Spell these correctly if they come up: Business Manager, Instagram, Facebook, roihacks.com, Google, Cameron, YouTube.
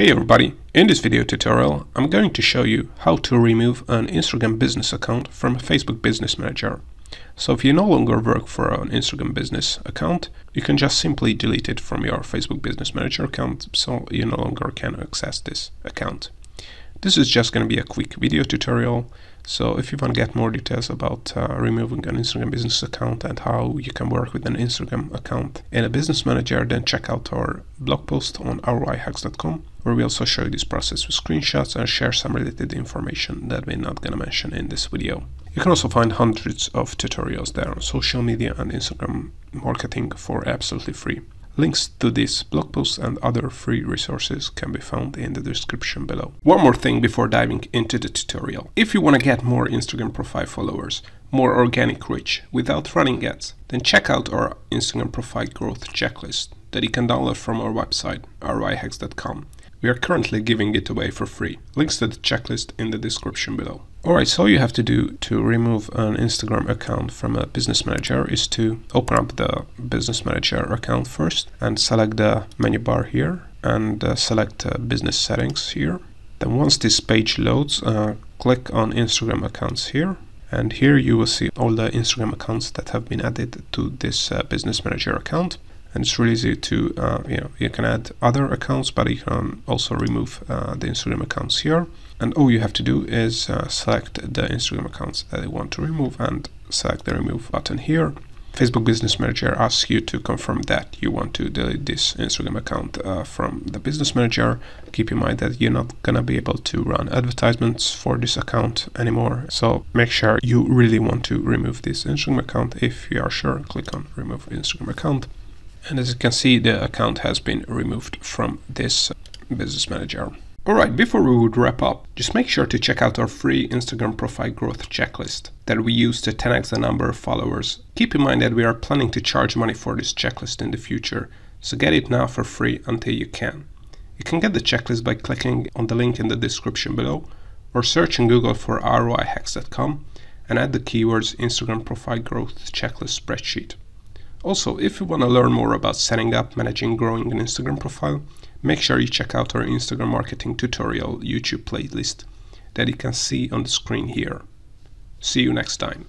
Hey everybody, in this video tutorial I'm going to show you how to remove an Instagram business account from Facebook Business Manager. So if you no longer work for an Instagram business account, you can just simply delete it from your Facebook Business Manager account, so you no longer can access this account. This is just going to be a quick video tutorial, so if you want to get more details about removing an Instagram business account and how you can work with an Instagram account in a business manager, then check out our blog post on roihacks.com, where we also show you this process with screenshots and share some related information that we're not going to mention in this video. You can also find hundreds of tutorials there on social media and Instagram marketing for absolutely free. Links to these blog posts and other free resources can be found in the description below. One more thing before diving into the tutorial. If you want to get more Instagram profile followers, more organic reach without running ads, then check out our Instagram profile growth checklist that you can download from our website, roihacks.com. We are currently giving it away for free. Links to the checklist in the description below. Alright, so all you have to do to remove an Instagram account from a business manager is to open up the business manager account first and select the menu bar here and select business settings here. Then once this page loads, click on Instagram accounts here. And here you will see all the Instagram accounts that have been added to this business manager account. And it's really easy to, you can add other accounts, but you can also remove the Instagram accounts here. And all you have to do is select the Instagram accounts that you want to remove and select the remove button here. Facebook Business Manager asks you to confirm that you want to delete this Instagram account from the Business Manager. Keep in mind that you're not going to be able to run advertisements for this account anymore. So make sure you really want to remove this Instagram account. If you are sure, click on Remove Instagram Account. And as you can see, the account has been removed from this business manager. Alright, before we would wrap up, just make sure to check out our free Instagram profile growth checklist that we use to 10x the number of followers. Keep in mind that we are planning to charge money for this checklist in the future, so get it now for free until you can. You can get the checklist by clicking on the link in the description below or search in Google for roihacks.com and add the keywords Instagram profile growth checklist spreadsheet. Also, if you want to learn more about setting up, managing, growing an Instagram profile, make sure you check out our Instagram marketing tutorial YouTube playlist that you can see on the screen here. See you next time.